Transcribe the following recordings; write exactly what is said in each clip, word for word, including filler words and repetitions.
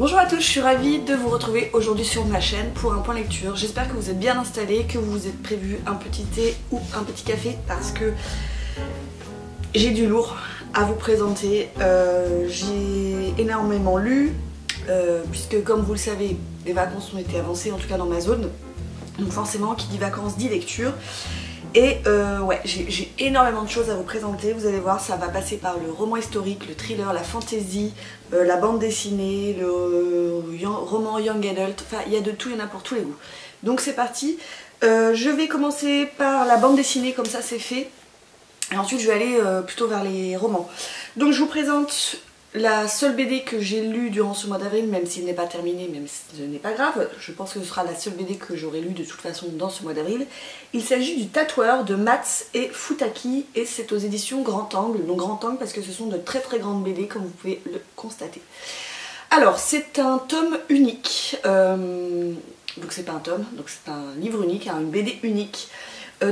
Bonjour à tous, je suis ravie de vous retrouver aujourd'hui sur ma chaîne pour un point lecture. J'espère que vous êtes bien installés, que vous vous êtes prévu un petit thé ou un petit café parce que j'ai du lourd à vous présenter. Euh, j'ai énormément lu euh, puisque, comme vous le savez, les vacances ont été avancées, en tout cas dans ma zone. Donc forcément, qui dit vacances dit lecture. Et euh, ouais, j'ai énormément de choses à vous présenter, vous allez voir, ça va passer par le roman historique, le thriller, la fantasy, euh, la bande dessinée, le euh, young, roman young adult, enfin il y a de tout, il y en a pour tous les goûts. Donc c'est parti, euh, je vais commencer par la bande dessinée, comme ça c'est fait, et ensuite je vais aller euh, plutôt vers les romans. Donc je vous présente la seule B D que j'ai lue durant ce mois d'avril, même s'il n'est pas terminé, même si ce n'est pas grave, je pense que ce sera la seule B D que j'aurai lue de toute façon dans ce mois d'avril. Il s'agit du Tatoueur de Mats et Futaki, et c'est aux éditions Grand Angle, donc Grand Angle parce que ce sont de très très grandes B D comme vous pouvez le constater. Alors c'est un tome unique, euh, donc c'est pas un tome, donc c'est un livre unique, hein, une B D unique,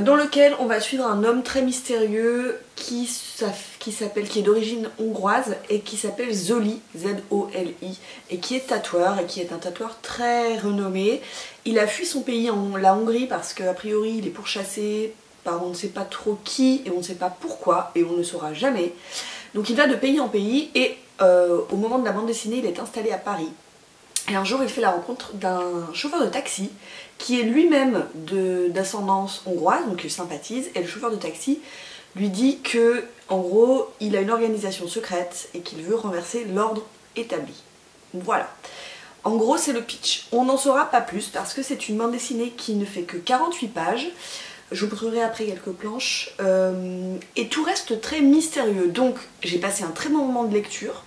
dans lequel on va suivre un homme très mystérieux qui s'appelle, qui est d'origine hongroise et qui s'appelle Zoli, Z O L I, et qui est tatoueur, et qui est un tatoueur très renommé. Il a fui son pays, en, la Hongrie, parce qu'a priori il est pourchassé par on ne sait pas trop qui, et on ne sait pas pourquoi, et on ne saura jamais. Donc il va de pays en pays, et euh, au moment de la bande dessinée, il est installé à Paris. Et un jour il fait la rencontre d'un chauffeur de taxi qui est lui-même d'ascendance hongroise, donc il sympathise, et le chauffeur de taxi lui dit que, en gros, il a une organisation secrète et qu'il veut renverser l'ordre établi. Voilà. En gros c'est le pitch. On n'en saura pas plus parce que c'est une bande dessinée qui ne fait que quarante-huit pages. Je vous montrerai après quelques planches. Euh, et tout reste très mystérieux. Donc j'ai passé un très bon moment de lecture,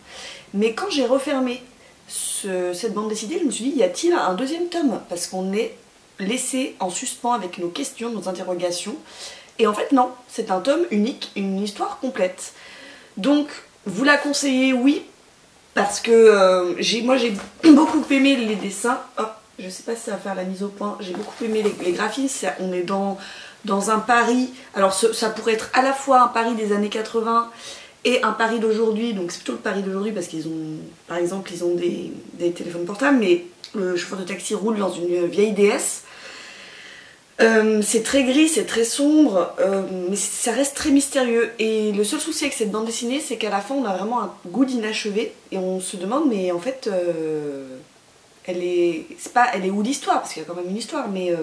mais quand j'ai refermé Ce, cette bande dessinée, je me suis dit, y a-t-il un deuxième tome? Parce qu'on est laissé en suspens avec nos questions, nos interrogations. Et en fait non, c'est un tome unique, une histoire complète. Donc vous la conseillez, oui, parce que euh, j'ai, moi j'ai beaucoup aimé les dessins. Oh, je sais pas si ça va faire la mise au point. J'ai beaucoup aimé les, les graphismes. On est dans, dans un Paris, alors ce, ça pourrait être à la fois un Paris des années quatre-vingts et un Paris d'aujourd'hui, donc c'est plutôt le Paris d'aujourd'hui parce qu'ils ont, par exemple, ils ont des, des téléphones portables, mais le chauffeur de taxi roule dans une vieille D S. Euh, c'est très gris, c'est très sombre, euh, mais ça reste très mystérieux. Et le seul souci avec cette bande dessinée, c'est qu'à la fin, on a vraiment un goût d'inachevé, et on se demande, mais en fait, euh, elle est, c'est pas, elle est où l'histoire? Parce qu'il y a quand même une histoire, mais euh,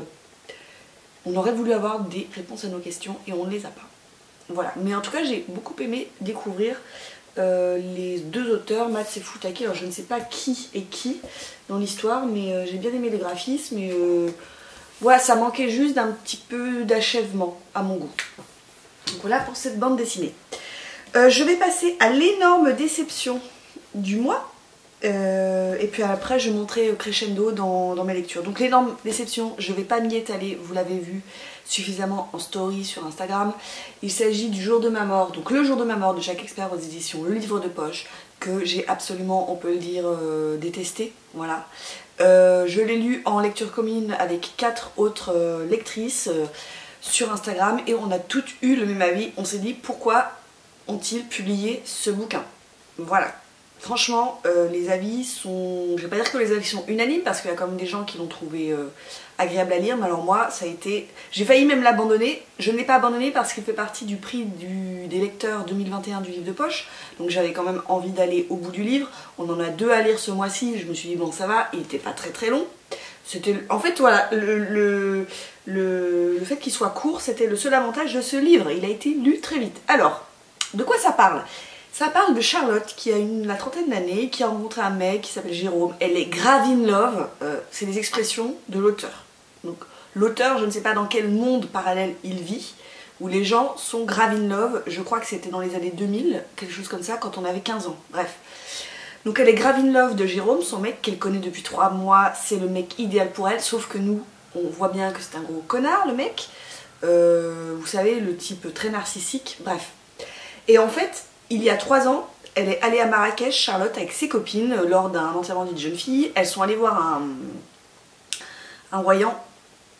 on aurait voulu avoir des réponses à nos questions, et on ne les a pas. Voilà, mais en tout cas j'ai beaucoup aimé découvrir euh, les deux auteurs, Mats et Futaki. Alors je ne sais pas qui est qui dans l'histoire, mais euh, j'ai bien aimé les graphismes, mais euh, voilà, ça manquait juste d'un petit peu d'achèvement à mon goût. Donc voilà pour cette bande dessinée. Euh, je vais passer à l'énorme déception du mois, euh, et puis après je montrerai crescendo dans, dans mes lectures. Donc l'énorme déception, je ne vais pas m'y étaler, vous l'avez vu suffisamment en story sur Instagram. Il s'agit du jour de ma mort, donc le jour de ma mort de Jacques Expert aux éditions Le Livre de Poche, que j'ai absolument, on peut le dire, euh, détesté. Voilà. Euh, je l'ai lu en lecture commune avec quatre autres euh, lectrices euh, sur Instagram, et on a toutes eu le même avis. On s'est dit, pourquoi ont-ils publié ce bouquin? Voilà. Franchement, euh, les avis sont... Je vais pas dire que les avis sont unanimes, parce qu'il y a quand même des gens qui l'ont trouvé euh, agréable à lire, mais alors moi, ça a été... J'ai failli même l'abandonner. Je ne l'ai pas abandonné parce qu'il fait partie du prix du... des lecteurs deux mille vingt et un du livre de poche, donc j'avais quand même envie d'aller au bout du livre. On en a deux à lire ce mois-ci, je me suis dit, bon, ça va, il n'était pas très très long. C'était... En fait, voilà, le, le, le... le fait qu'il soit court, c'était le seul avantage de ce livre. Il a été lu très vite. Alors, de quoi ça parle ? Ça parle de Charlotte qui a une, la trentaine d'années, qui a rencontré un mec qui s'appelle Jérôme. Elle est grave in love, euh, c'est des expressions de l'auteur. Donc l'auteur, je ne sais pas dans quel monde parallèle il vit, où les gens sont grave in love. Je crois que c'était dans les années deux mille, quelque chose comme ça, quand on avait quinze ans, bref. Donc elle est grave in love de Jérôme, son mec qu'elle connaît depuis trois mois, c'est le mec idéal pour elle, sauf que nous, on voit bien que c'est un gros connard le mec. Euh, vous savez, le type très narcissique, bref. Et en fait... Il y a trois ans, elle est allée à Marrakech, Charlotte, avec ses copines, lors d'un enterrement d'une jeune fille. Elles sont allées voir un, un voyant.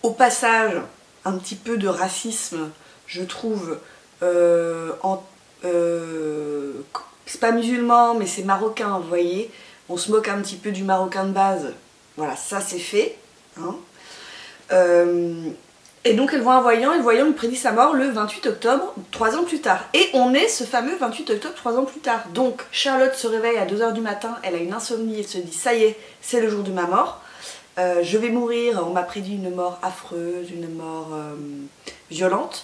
Au passage, un petit peu de racisme, je trouve. Euh, euh, c'est pas musulman, mais c'est marocain, vous voyez. on se moque un petit peu du Marocain de base. Voilà, ça c'est fait. Hein. Euh, et donc elle voit un voyant, et le voyant lui prédit sa mort le vingt-huit octobre, trois ans plus tard. Et on est ce fameux vingt-huit octobre, trois ans plus tard. Donc Charlotte se réveille à deux heures du matin, elle a une insomnie, elle se dit ça y est, c'est le jour de ma mort. Euh, je vais mourir, on m'a prédit une mort affreuse, une mort euh, violente.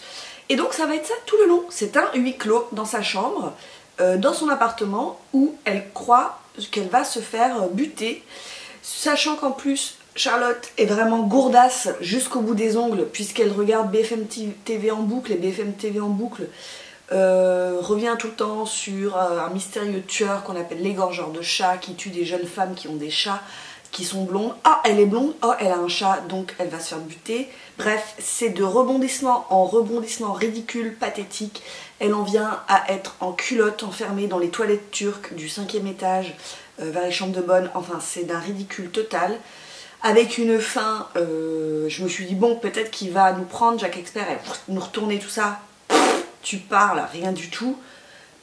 Et donc ça va être ça tout le long. C'est un huis clos dans sa chambre, euh, dans son appartement, où elle croit qu'elle va se faire buter. Sachant qu'en plus, Charlotte est vraiment gourdasse jusqu'au bout des ongles, puisqu'elle regarde B F M T V en boucle, et B F M T V en boucle euh, revient tout le temps sur un mystérieux tueur qu'on appelle l'égorgeur de chats, qui tue des jeunes femmes qui ont des chats, qui sont blondes. Ah, elle est blonde, oh, elle a un chat, donc elle va se faire buter. Bref, c'est de rebondissement en rebondissement ridicule, pathétique. Elle en vient à être en culotte, enfermée dans les toilettes turques du cinquième étage, euh, vers les chambres de bonne. Enfin, c'est d'un ridicule total. Avec une fin, euh, je me suis dit, bon, peut-être qu'il va nous prendre, Jacques Expert, et pff, nous retourner tout ça. Pff, tu parles, rien du tout.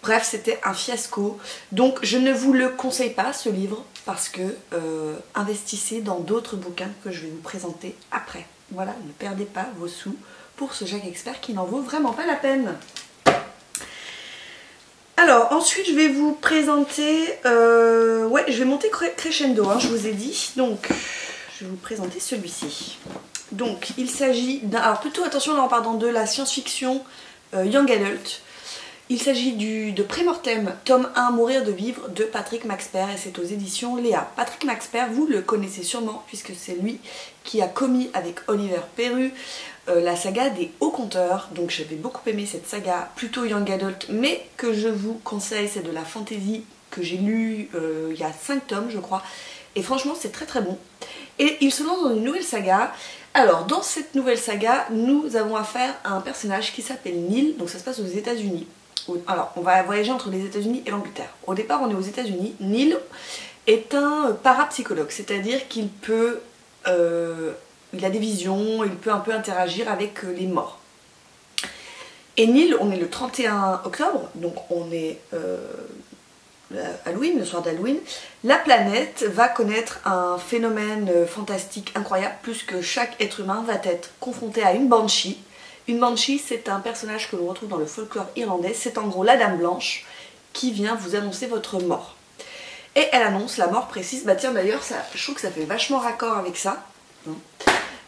Bref, c'était un fiasco. Donc, je ne vous le conseille pas, ce livre, parce que euh, investissez dans d'autres bouquins que je vais vous présenter après. Voilà, ne perdez pas vos sous pour ce Jacques Expert qui n'en vaut vraiment pas la peine. Alors, ensuite, je vais vous présenter... Euh, ouais, je vais monter crescendo, hein, je vous ai dit. Donc, je vais vous présenter celui-ci. Donc, il s'agit d'un... Alors, plutôt, attention, là, on part dans de la science-fiction euh, young adult. Il s'agit du de Prémortem, tome un, Mourir de vivre, de Patrick Maxper, et c'est aux éditions Léa. Patrick Maxper, vous le connaissez sûrement, puisque c'est lui qui a commis avec Oliver Perru euh, la saga des Hauts Conteurs. Donc j'avais beaucoup aimé cette saga, plutôt young adult, mais que je vous conseille, c'est de la fantasy que j'ai lue euh, il y a cinq tomes, je crois. Et franchement, c'est très très bon. Et il se lance dans une nouvelle saga. Alors, dans cette nouvelle saga, nous avons affaire à un personnage qui s'appelle Neil, donc ça se passe aux États-Unis. Alors, on va voyager entre les États-Unis et l'Angleterre. Au départ, on est aux États-Unis. Neil est un parapsychologue, c'est-à-dire qu'il peut... Euh, il a des visions, il peut un peu interagir avec les morts. Et Neil, on est le trente et un octobre, donc on est euh, Halloween, le soir d'Halloween. La planète va connaître un phénomène fantastique incroyable, puisque chaque être humain va être confronté à une banshee. Une banshee, c'est un personnage que l'on retrouve dans le folklore irlandais. C'est en gros la dame blanche qui vient vous annoncer votre mort. Et elle annonce la mort précise. Bah tiens, d'ailleurs, je trouve que ça fait vachement raccord avec ça.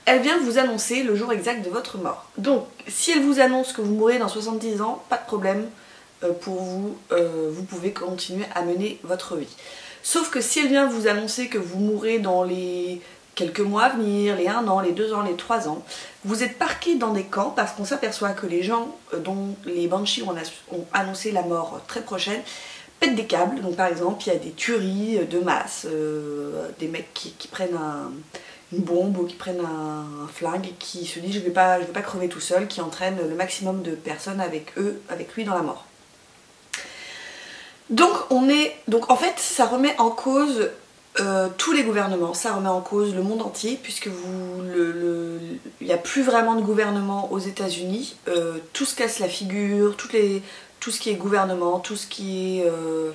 Elle vient vous annoncer le jour exact de votre mort. Donc, si elle vous annonce que vous mourrez dans soixante-dix ans, pas de problème pour vous. Euh, vous pouvez continuer à mener votre vie. Sauf que si elle vient vous annoncer que vous mourrez dans les... quelques mois à venir, les un an, les deux ans, les trois ans, vous êtes parqués dans des camps parce qu'on s'aperçoit que les gens dont les banshees ont annoncé la mort très prochaine pètent des câbles. Donc par exemple, il y a des tueries de masse, euh, des mecs qui, qui prennent un, une bombe ou qui prennent un, un flingue, qui se disent je vais pas, je vais pas crever tout seul, qui entraînent le maximum de personnes avec eux, avec lui dans la mort. Donc on est, donc en fait ça remet en cause Euh, tous les gouvernements, ça remet en cause le monde entier, puisque vous, le, le, il n'y a plus vraiment de gouvernement aux États-Unis. Euh, tout se casse la figure, toutes les, tout ce qui est gouvernement, tout ce qui est euh,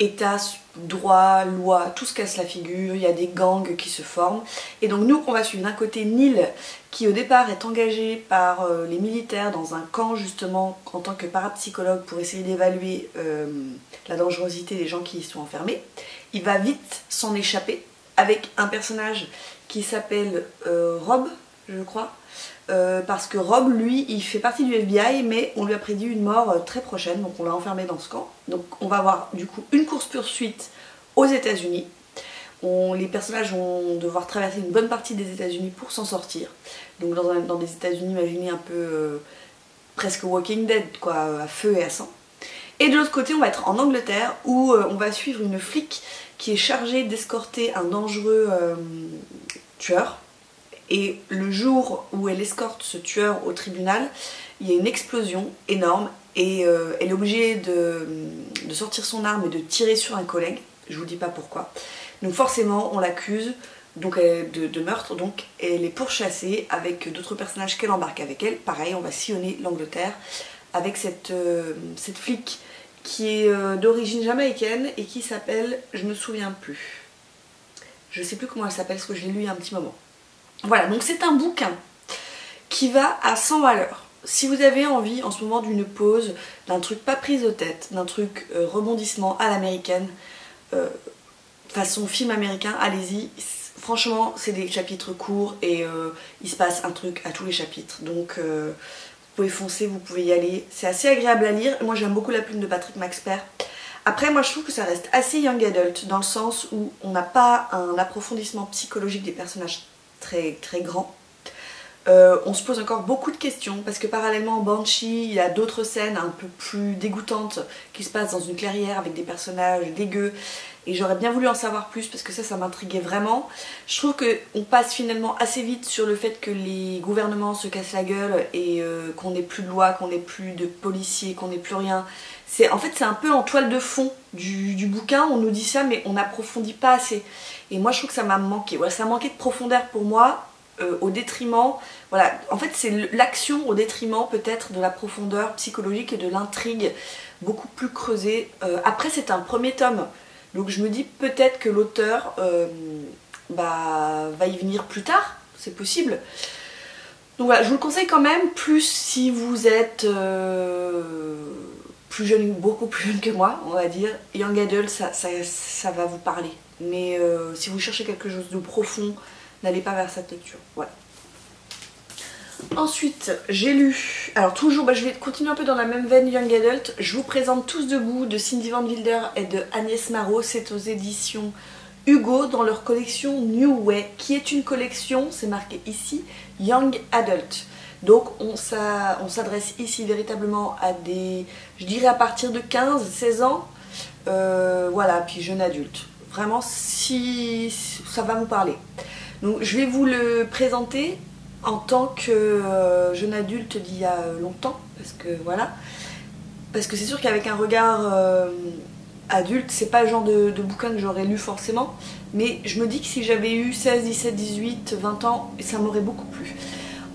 état, droit, loi, tout se casse la figure, il y a des gangs qui se forment. Et donc nous, on va suivre d'un côté Neil, qui au départ est engagé par euh, les militaires dans un camp, justement, en tant que parapsychologue, pour essayer d'évaluer euh, la dangerosité des gens qui y sont enfermés. Il va vite s'en échapper avec un personnage qui s'appelle euh, Rob, je crois, euh, parce que Rob, lui, il fait partie du F B I, mais on lui a prédit une mort euh, très prochaine, donc on l'a enfermé dans ce camp. Donc on va avoir du coup une course-poursuite aux États-Unis. Les personnages vont devoir traverser une bonne partie des États-Unis pour s'en sortir. Donc dans, un, dans des États-Unis, imaginez un peu euh, presque Walking Dead, quoi, à feu et à sang. Et de l'autre côté, on va être en Angleterre, où euh, on va suivre une flic qui est chargée d'escorter un dangereux euh, tueur. Et le jour où elle escorte ce tueur au tribunal, il y a une explosion énorme et euh, elle est obligée de, de sortir son arme et de tirer sur un collègue. Je vous dis pas pourquoi. Donc forcément, on l'accuse donc de, de meurtre, donc elle est pourchassée avec d'autres personnages qu'elle embarque avec elle. Pareil, on va sillonner l'Angleterre avec cette, euh, cette flic qui est euh, d'origine jamaïcaine et qui s'appelle, je me souviens plus, je sais plus comment elle s'appelle parce que je l'ai lu il y a un petit moment. Voilà, donc c'est un bouquin qui va à cent à l'heure. Si vous avez envie en ce moment d'une pause, d'un truc pas prise de tête, d'un truc euh, rebondissement à l'américaine, euh, façon film américain, allez-y. Franchement, c'est des chapitres courts et euh, il se passe un truc à tous les chapitres. Donc euh, vous pouvez foncer, vous pouvez y aller. C'est assez agréable à lire. Moi j'aime beaucoup la plume de Patrick Maxper. Après moi je trouve que ça reste assez young adult dans le sens où on n'a pas un approfondissement psychologique des personnages très, très grand. Euh, on se pose encore beaucoup de questions parce que parallèlement à Banshee, il y a d'autres scènes un peu plus dégoûtantes qui se passent dans une clairière avec des personnages dégueux et j'aurais bien voulu en savoir plus parce que ça, ça m'intriguait vraiment. Je trouve qu'on passe finalement assez vite sur le fait que les gouvernements se cassent la gueule et euh, qu'on n'ait plus de loi, qu'on n'ait plus de policiers, qu'on n'ait plus rien. En fait, c'est un peu en toile de fond du, du bouquin, on nous dit ça mais on n'approfondit pas assez. Et moi, je trouve que ça m'a manqué. Ouais, ça manquait de profondeur pour moi. Euh, au détriment, voilà, en fait c'est l'action au détriment peut-être de la profondeur psychologique et de l'intrigue beaucoup plus creusée. Euh, après c'est un premier tome, donc je me dis peut-être que l'auteur euh, bah, va y venir plus tard, c'est possible. Donc voilà, je vous le conseille quand même, plus si vous êtes euh, plus jeune, beaucoup plus jeune que moi, on va dire, young adult, ça, ça, ça va vous parler. Mais euh, si vous cherchez quelque chose de profond, n'allez pas vers cette lecture, voilà. Ensuite, j'ai lu... Alors toujours, bah, je vais continuer un peu dans la même veine young adult. Je vous présente Tous debout de Cindy Van Wilder et de Agnès Marot. C'est aux éditions Hugo dans leur collection New Way, qui est une collection, c'est marqué ici, young adult. Donc on s'adresse ici véritablement à des... Je dirais à partir de quinze, seize ans. Euh, voilà, puis jeune adulte. Vraiment, si ça va vous parler. Donc je vais vous le présenter en tant que euh, jeune adulte d'il y a longtemps, parce que voilà, parce que c'est sûr qu'avec un regard euh, adulte, c'est pas le genre de, de bouquin que j'aurais lu forcément, mais je me dis que si j'avais eu seize, dix-sept, dix-huit, vingt ans, ça m'aurait beaucoup plu.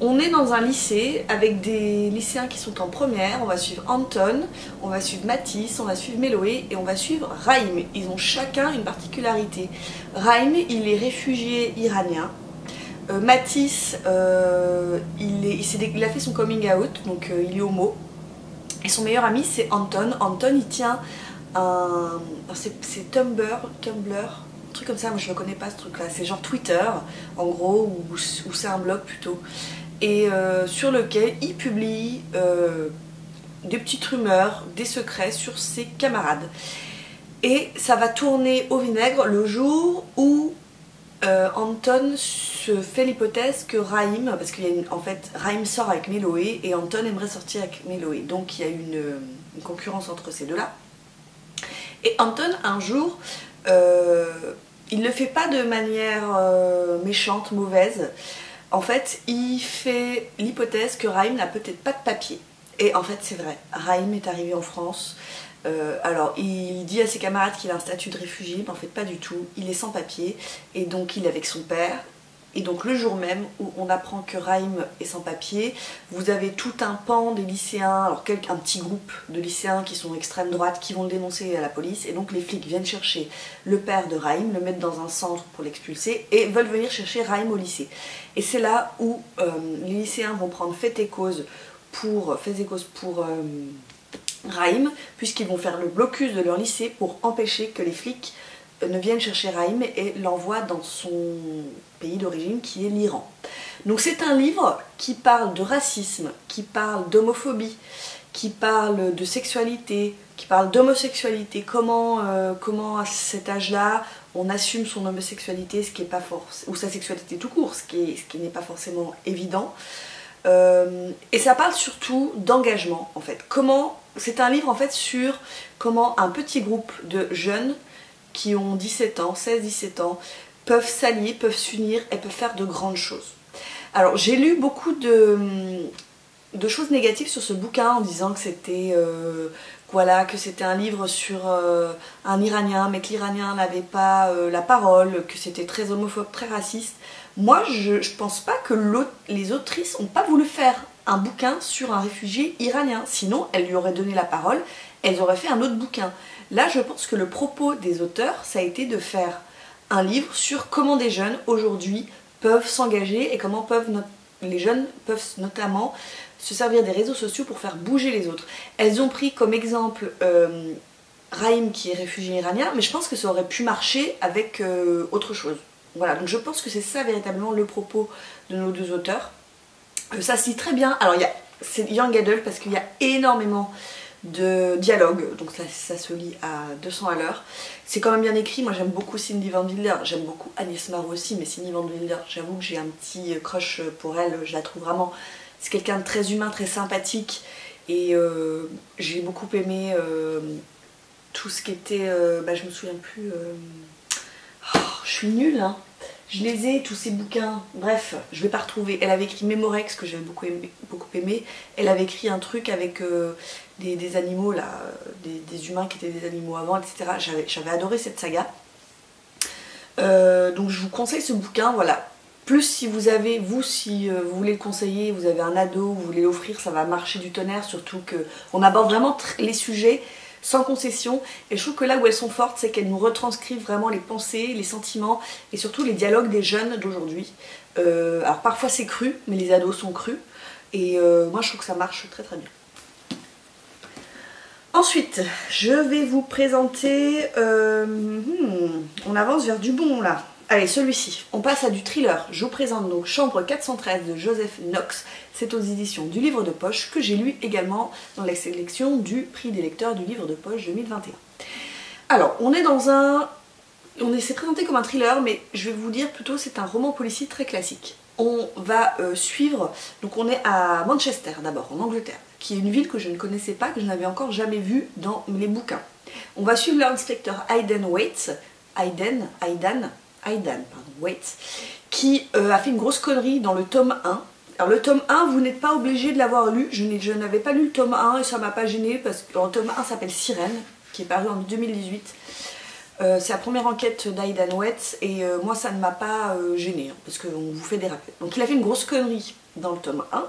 On est dans un lycée avec des lycéens qui sont en première, on va suivre Anton, on va suivre Matisse, on va suivre Méloé et on va suivre Rahim. Ils ont chacun une particularité. Rahim, il est réfugié iranien. Euh, Matisse, euh, il, est, il, est, il a fait son coming out, donc euh, il est homo. Et son meilleur ami, c'est Anton. Anton, il tient un... C'est Tumblr, Tumblr un truc comme ça, moi je ne connais pas ce truc-là. C'est genre Twitter, en gros, ou, ou c'est un blog plutôt. Et euh, sur lequel il publie euh, des petites rumeurs, des secrets sur ses camarades. Et ça va tourner au vinaigre le jour où euh, Anton se fait l'hypothèse que Rahim, parce qu'il y a une, en fait Rahim sort avec Méloé et Anton aimerait sortir avec Méloé. Donc il y a une, une concurrence entre ces deux-là. Et Anton, un jour, euh, il ne le fait pas de manière euh, méchante, mauvaise. En fait, il fait l'hypothèse que Rahim n'a peut-être pas de papier. Et en fait, c'est vrai. Rahim est arrivé en France. Euh, alors, il dit à ses camarades qu'il a un statut de réfugié, mais en fait, pas du tout. Il est sans papier. Et donc, il est avec son père. Et donc, le jour même où on apprend que Rahim est sans papier, vous avez tout un pan des lycéens, alors un petit groupe de lycéens qui sont extrême droite, qui vont le dénoncer à la police. Et donc, les flics viennent chercher le père de Rahim, le mettre dans un centre pour l'expulser, et veulent venir chercher Rahim au lycée. Et c'est là où euh, les lycéens vont prendre fait et cause pour, fait et cause pour euh, Rahim, puisqu'ils vont faire le blocus de leur lycée pour empêcher que les flics ne viennent chercher Rahim et l'envoient dans son pays d'origine qui est l'Iran. Donc c'est un livre qui parle de racisme, qui parle d'homophobie, qui parle de sexualité, qui parle d'homosexualité, comment, euh, comment à cet âge-là on assume son homosexualité, ce qui est pas force, ou sa sexualité tout court, ce qui, est, ce qui n'est pas forcément évident. Euh, et ça parle surtout d'engagement en fait. Comment, c'est un livre en fait sur comment un petit groupe de jeunes qui ont dix-sept ans, seize dix-sept ans, peuvent s'allier, peuvent s'unir et peuvent faire de grandes choses. Alors j'ai lu beaucoup de, de choses négatives sur ce bouquin en disant que c'était... Euh, Voilà, que c'était un livre sur euh, un Iranien, mais que l'Iranien n'avait pas euh, la parole, que c'était très homophobe, très raciste. Moi, je, je pense pas que l'aut- les autrices n'ont pas voulu faire un bouquin sur un réfugié iranien. Sinon, elles lui auraient donné la parole, elles auraient fait un autre bouquin. Là, je pense que le propos des auteurs, ça a été de faire un livre sur comment des jeunes, aujourd'hui, peuvent s'engager et comment peuvent no- les jeunes peuvent notamment se servir des réseaux sociaux pour faire bouger les autres. Elles ont pris comme exemple euh, Rahim, qui est réfugié iranien, mais je pense que ça aurait pu marcher avec euh, autre chose. Voilà, donc je pense que c'est ça véritablement le propos de nos deux auteurs. Euh, ça se lit très bien. Alors, il y a c'est Young Adult parce qu'il y a énormément de dialogue, donc ça, ça se lit à deux cents à l'heure. C'est quand même bien écrit. Moi j'aime beaucoup Cindy Van Wilder, j'aime beaucoup Agnès Marot aussi, mais Cindy Van Wilder, j'avoue que j'ai un petit crush pour elle, je la trouve vraiment, c'est quelqu'un de très humain, très sympathique, et euh, j'ai beaucoup aimé euh, tout ce qui était, euh, bah, je me souviens plus, euh... oh, je suis nulle hein. Je les ai, tous ces bouquins, bref, je vais pas retrouver. Elle avait écrit Mémorex, que j'avais beaucoup aimé, beaucoup aimé. Elle avait écrit un truc avec euh, des, des animaux, là, des, des humains qui étaient des animaux avant, et cetera. J'avais adoré cette saga. Euh, donc je vous conseille ce bouquin, voilà. Plus si vous avez, vous, si euh, vous voulez le conseiller, vous avez un ado, vous voulez l'offrir, ça va marcher du tonnerre, surtout qu'on aborde vraiment les sujets sans concession, et je trouve que là où elles sont fortes, c'est qu'elles nous retranscrivent vraiment les pensées, les sentiments et surtout les dialogues des jeunes d'aujourd'hui. Euh, alors parfois c'est cru, mais les ados sont crus, et euh, moi je trouve que ça marche très très bien. Ensuite, je vais vous présenter... Euh, hmm, on avance vers du bon là. Allez, celui-ci, on passe à du thriller. Je vous présente donc Chambre quatre cent treize de Joseph Knox. C'est aux éditions du Livre de Poche, que j'ai lu également dans la sélection du prix des lecteurs du Livre de Poche deux mille vingt et un. Alors, on est dans un... on s'est présenté comme un thriller, mais je vais vous dire plutôt c'est un roman policier très classique. On va euh, suivre... Donc on est à Manchester d'abord, en Angleterre, qui est une ville que je ne connaissais pas, que je n'avais encore jamais vue dans les bouquins. On va suivre l'inspecteur Aidan Waits, Aidan, Aidan... Aidan, pardon, Waits, qui euh, a fait une grosse connerie dans le tome un. Alors le tome un, vous n'êtes pas obligé de l'avoir lu, je n'avais pas lu le tome un et ça m'a pas gêné parce que le tome un s'appelle Sirène, qui est paru en deux mille dix-huit. Euh, c'est la première enquête d'Aidan Waits et euh, moi ça ne m'a pas euh, gêné hein, parce qu'on vous fait des rappels. Donc il a fait une grosse connerie dans le tome un.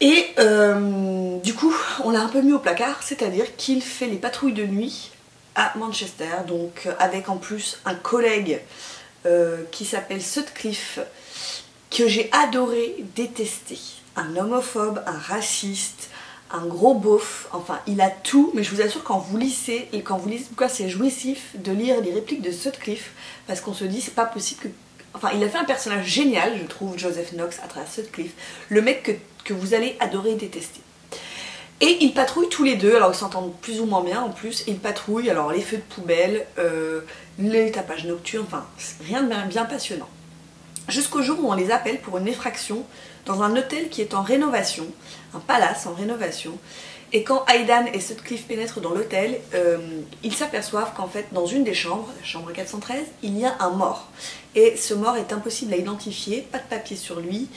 Et euh, du coup, on l'a un peu mis au placard, c'est-à-dire qu'il fait les patrouilles de nuit à Manchester, donc avec en plus un collègue euh, qui s'appelle Sutcliffe, que j'ai adoré détester. Un homophobe, un raciste, un gros beauf, enfin il a tout, mais je vous assure quand vous lisez, et quand vous lisez pourquoi c'est jouissif de lire les répliques de Sutcliffe, parce qu'on se dit c'est pas possible que... Enfin il a fait un personnage génial, je trouve, Joseph Knox à travers Sutcliffe, le mec que, que vous allez adorer et détester. Et ils patrouillent tous les deux, alors ils s'entendent plus ou moins bien en plus, ils patrouillent, alors les feux de poubelle, euh, les tapages nocturnes, enfin rien de bien, bien passionnant. Jusqu'au jour où on les appelle pour une effraction dans un hôtel qui est en rénovation, un palace en rénovation, et quand Aidan et Sutcliffe pénètrent dans l'hôtel, euh, ils s'aperçoivent qu'en fait dans une des chambres, la chambre quatre cent treize, il y a un mort. Et ce mort est impossible à identifier, pas de papier sur lui.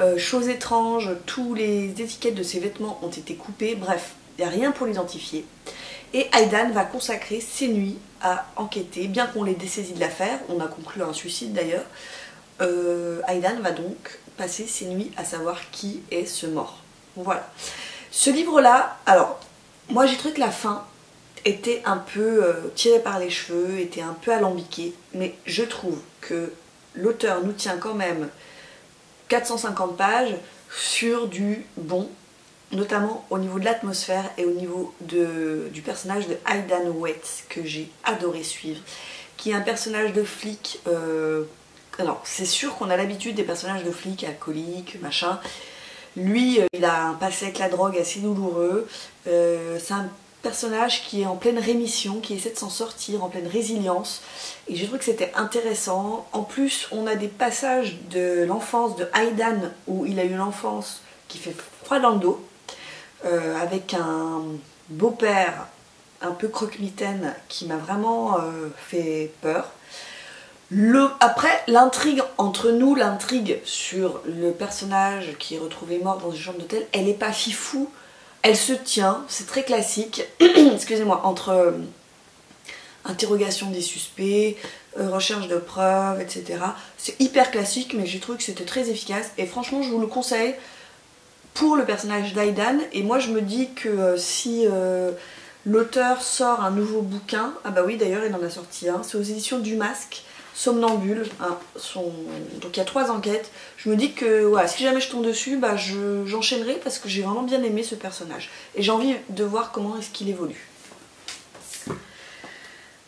Euh, chose étrange, tous les étiquettes de ses vêtements ont été coupées, bref, il n'y a rien pour l'identifier. Et Aidan va consacrer ses nuits à enquêter, bien qu'on l'ait dessaisie de l'affaire, on a conclu un suicide d'ailleurs. Euh, Aidan va donc passer ses nuits à savoir qui est ce mort. Voilà. Ce livre-là, alors, moi j'ai trouvé que la fin était un peu euh, tirée par les cheveux, était un peu alambiquée, mais je trouve que l'auteur nous tient quand même quatre cent cinquante pages sur du bon, notamment au niveau de l'atmosphère et au niveau de, du personnage de Aidan Waits que j'ai adoré suivre, qui est un personnage de flic. Euh, alors c'est sûr qu'on a l'habitude des personnages de flics alcooliques, machin. Lui, il a un passé avec la drogue assez douloureux. Euh, c'est un personnage qui est en pleine rémission, qui essaie de s'en sortir, en pleine résilience, et j'ai trouvé que c'était intéressant. En plus on a des passages de l'enfance de Aidan où il a eu une enfance qui fait froid dans le dos, euh, avec un beau-père un peu croque-mitaine qui m'a vraiment euh, fait peur. Le... Après l'intrigue entre nous, l'intrigue sur le personnage qui est retrouvé mort dans une chambre d'hôtel, elle n'est pas fifou. Elle se tient, c'est très classique, excusez-moi, entre euh, interrogation des suspects, euh, recherche de preuves, et cetera. C'est hyper classique, mais j'ai trouvé que c'était très efficace. Et franchement, je vous le conseille pour le personnage d'Aidan, et moi je me dis que euh, si euh, l'auteur sort un nouveau bouquin, ah bah oui d'ailleurs il en a sorti un, hein, c'est aux éditions du Masque, Somnambule, hein, son... donc il y a trois enquêtes, je me dis que ouais, si jamais je tombe dessus, bah, je, j'enchaînerai parce que j'ai vraiment bien aimé ce personnage et j'ai envie de voir comment est-ce qu'il évolue.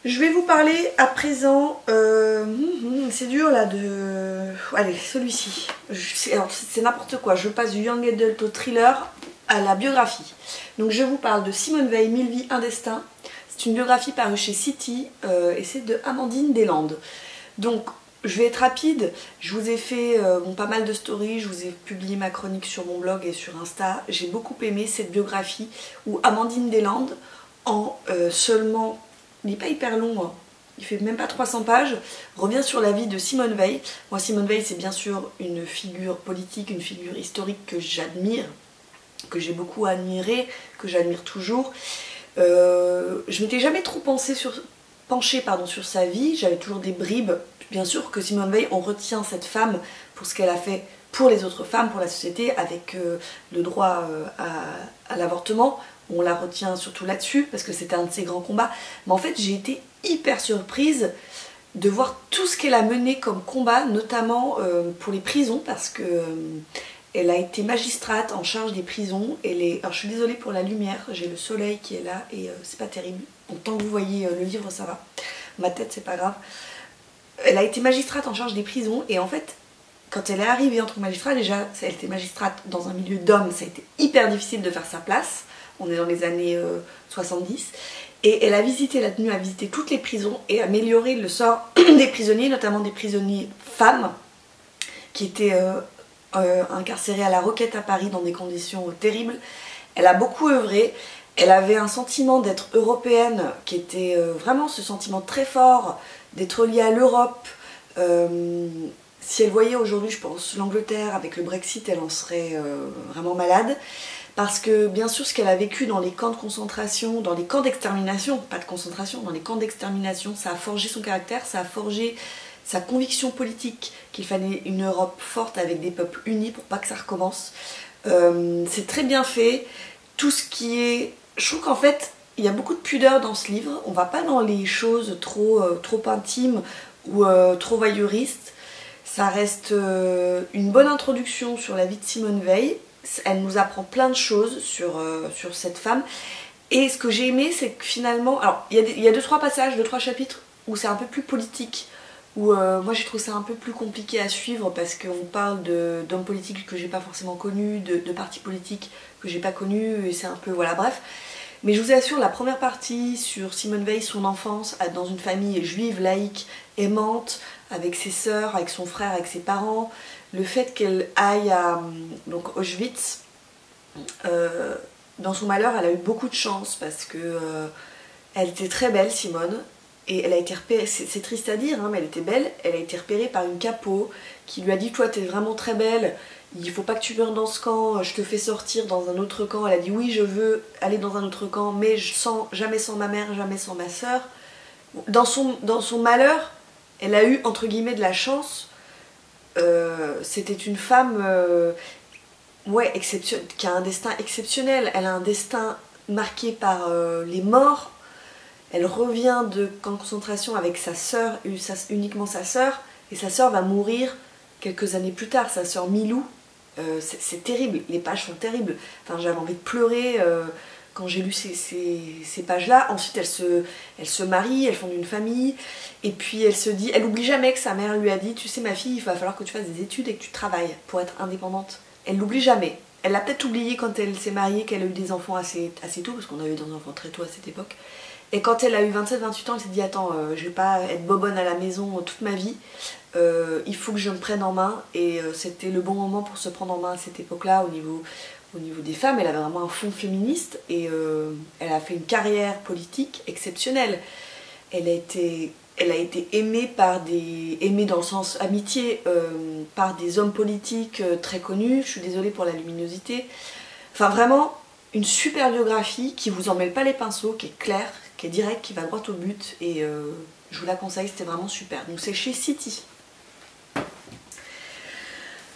Je vais vous parler à présent, euh, c'est dur là de... Allez, celui-ci, c'est n'importe quoi, je passe du young adult au thriller à la biographie. Donc je vous parle de Simone Veil, Mille vies, un destin, c'est une biographie parue chez City euh, et c'est de Amandine Deslandes. Donc je vais être rapide, je vous ai fait euh, bon, pas mal de stories, je vous ai publié ma chronique sur mon blog et sur Insta, j'ai beaucoup aimé cette biographie où Amandine Deslandes en euh, seulement... Il n'est pas hyper long, hein. Il fait même pas trois cents pages, revient sur la vie de Simone Veil. Moi, Simone Veil, c'est bien sûr une figure politique, une figure historique que j'admire, que j'ai beaucoup admirée, que j'admire toujours. Euh, je m'étais jamais trop pensée sur, penchée pardon, sur sa vie, j'avais toujours des bribes. Bien sûr que Simone Veil, on retient cette femme pour ce qu'elle a fait pour les autres femmes, pour la société, avec euh, le droit euh, à, à l'avortement. On la retient surtout là-dessus, parce que c'était un de ses grands combats. Mais en fait, j'ai été hyper surprise de voir tout ce qu'elle a mené comme combat, notamment euh, pour les prisons, parce que euh, elle a été magistrate en charge des prisons. Et les... Alors, je suis désolée pour la lumière, j'ai le soleil qui est là, et euh, c'est pas terrible. Donc, tant que vous voyez euh, le livre, ça va. Ma tête, c'est pas grave. Elle a été magistrate en charge des prisons, et en fait... Quand elle est arrivée en tant que magistrate, déjà, elle était magistrate dans un milieu d'hommes, ça a été hyper difficile de faire sa place. On est dans les années euh, soixante-dix. Et elle a visité, elle a tenu à visiter toutes les prisons et améliorer le sort des prisonniers, notamment des prisonniers femmes, qui étaient euh, euh, incarcérées à la Roquette à Paris dans des conditions euh, terribles. Elle a beaucoup œuvré. Elle avait un sentiment d'être européenne, qui était euh, vraiment ce sentiment très fort, d'être liée à l'Europe. Euh, Si elle voyait aujourd'hui, je pense, l'Angleterre avec le Brexit, elle en serait euh, vraiment malade. Parce que, bien sûr, ce qu'elle a vécu dans les camps de concentration, dans les camps d'extermination, pas de concentration, dans les camps d'extermination, ça a forgé son caractère, ça a forgé sa conviction politique qu'il fallait une Europe forte avec des peuples unis pour pas que ça recommence. Euh, c'est très bien fait. Tout ce qui est... Je trouve qu'en fait, il y a beaucoup de pudeur dans ce livre. On va pas dans les choses trop, euh, trop intimes ou euh, trop voyeuristes. Ça reste une bonne introduction sur la vie de Simone Veil. Elle nous apprend plein de choses sur, euh, sur cette femme. Et ce que j'ai aimé, c'est que finalement... Alors, il y a deux, trois passages, deux, trois chapitres où c'est un peu plus politique. Où euh, moi, j'ai trouvé ça un peu plus compliqué à suivre parce qu'on parle d'hommes politiques que j'ai pas forcément connus, de, de partis politiques que j'ai pas connus, et c'est un peu... Voilà, bref. Mais je vous assure, la première partie sur Simone Veil, son enfance, dans une famille juive, laïque, aimante, avec ses sœurs, avec son frère, avec ses parents, le fait qu'elle aille à donc Auschwitz, euh, dans son malheur, elle a eu beaucoup de chance parce que euh, elle était très belle, Simone, et elle a été repérée, c'est triste à dire, hein, mais elle était belle, elle a été repérée par une capo qui lui a dit « Toi, t'es vraiment très belle, il faut pas que tu meurs dans ce camp, je te fais sortir dans un autre camp ». Elle a dit « Oui, je veux aller dans un autre camp, mais sans, jamais sans ma mère, jamais sans ma sœur ». Dans son, dans son malheur, elle a eu, entre guillemets, de la chance. Euh, C'était une femme euh, ouais, qui a un destin exceptionnel. Elle a un destin marqué par euh, les morts. Elle revient de camp de concentration avec sa sœur, uniquement sa sœur. Et sa sœur va mourir quelques années plus tard. Sa sœur Milou, euh, c'est terrible. Les pages sont terribles. Enfin, j'avais envie de pleurer... Euh, quand j'ai lu ces, ces, ces pages-là. Ensuite, elle se, elle se marie, elle fonde une famille, et puis elle se dit, elle n'oublie jamais que sa mère lui a dit « Tu sais ma fille, il va falloir que tu fasses des études et que tu travailles pour être indépendante. » Elle l'oublie jamais. Elle l'a peut-être oublié quand elle s'est mariée, qu'elle a eu des enfants assez, assez tôt, parce qu'on a eu des enfants très tôt à cette époque. Et quand elle a eu vingt-sept vingt-huit ans, elle s'est dit « Attends, euh, je vais pas être bobonne à la maison toute ma vie, euh, il faut que je me prenne en main. » Et euh, c'était le bon moment pour se prendre en main à cette époque-là au niveau... Au niveau des femmes, elle avait vraiment un fond féministe et euh, elle a fait une carrière politique exceptionnelle. Elle a été, elle a été aimée par des, aimée dans le sens amitié, euh, par des hommes politiques euh, très connus. Je suis désolée pour la luminosité. Enfin, vraiment une super biographie qui vous emmêle pas les pinceaux, qui est claire, qui est directe, qui va droit au but. Et euh, je vous la conseille, c'était vraiment super. Donc c'est chez City.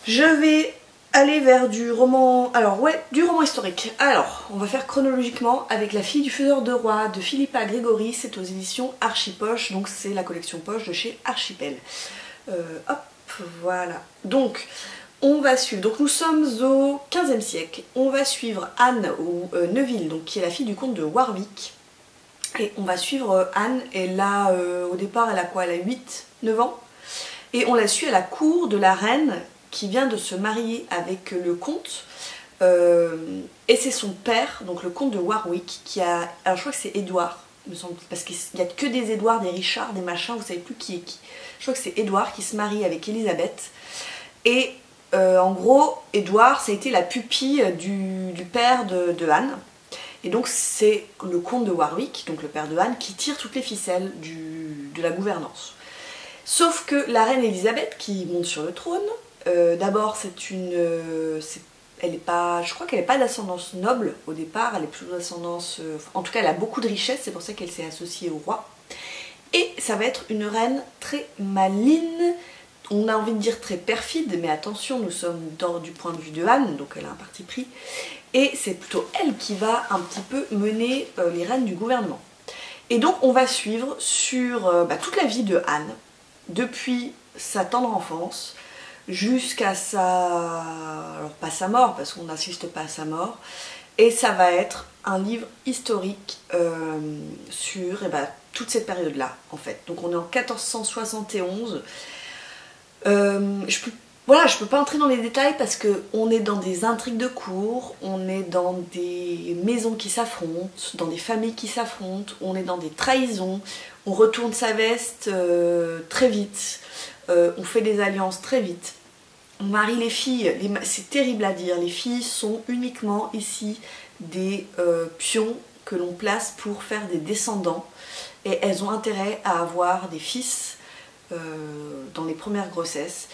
Je vais aller vers du roman... Alors ouais, du roman historique. Alors, on va faire chronologiquement avec La fille du faiseur de rois de Philippa Grégory. C'est aux éditions Archipoche, donc c'est la collection poche de chez Archipel. Euh, hop, voilà. Donc, on va suivre... Donc nous sommes au quinzième siècle. On va suivre Anne ou euh, Neville, donc, qui est la fille du comte de Warwick. Et on va suivre Anne, elle a, euh, au départ, elle a quoi? Elle a huit, neuf ans. Et on la suit à la cour de la reine qui vient de se marier avec le comte. Euh, et c'est son père, donc le comte de Warwick, qui a... Alors je crois que c'est Édouard, me semble-t-il, parce qu'il n'y a que des Édouards, des Richards, des machins, vous ne savez plus qui est qui. Je crois que c'est Édouard qui se marie avec Elisabeth. Et euh, en gros, Édouard, ça a été la pupille du, du père de, de Anne. Et donc c'est le comte de Warwick, donc le père de Anne, qui tire toutes les ficelles du, de la gouvernance. Sauf que la reine Elisabeth, qui monte sur le trône, euh, d'abord c'est une... Euh, est, elle est pas, je crois qu'elle n'est pas d'ascendance noble au départ, elle est plutôt d'ascendance... Euh, en tout cas elle a beaucoup de richesses, c'est pour ça qu'elle s'est associée au roi. Et ça va être une reine très maligne, on a envie de dire très perfide, mais attention, nous sommes dans du point de vue de Anne, donc elle a un parti pris. Et c'est plutôt elle qui va un petit peu mener euh, les rênes du gouvernement. Et donc on va suivre sur euh, bah, toute la vie de Anne, depuis sa tendre enfance, jusqu'à sa... Alors pas sa mort, parce qu'on n'assiste pas à sa mort. Et ça va être un livre historique euh, sur eh ben, toute cette période-là, en fait. Donc on est en quatorze cent soixante et onze. Euh, je peux... Voilà, je peux pas entrer dans les détails parce que on est dans des intrigues de cour, on est dans des maisons qui s'affrontent, dans des familles qui s'affrontent, on est dans des trahisons, on retourne sa veste euh, très vite, euh, on fait des alliances très vite, on marie les filles, les... c'est terrible à dire, les filles sont uniquement ici des euh, pions que l'on place pour faire des descendants et elles ont intérêt à avoir des fils euh, dans les premières grossesses.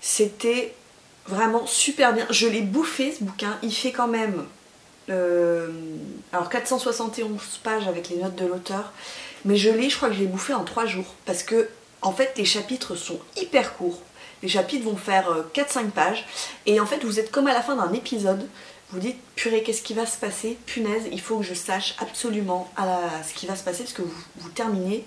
C'était vraiment super bien. Je l'ai bouffé ce bouquin. Il fait quand même euh, alors quatre cent soixante et onze pages avec les notes de l'auteur. Mais je l'ai, je crois que je l'ai bouffé en trois jours. Parce que, en fait, les chapitres sont hyper courts. Les chapitres vont faire euh, quatre à cinq pages. Et en fait, vous êtes comme à la fin d'un épisode. Vous dites, purée, qu'est-ce qui va se passer? Punaise, il faut que je sache absolument à la, à ce qui va se passer. Parce que vous, vous terminez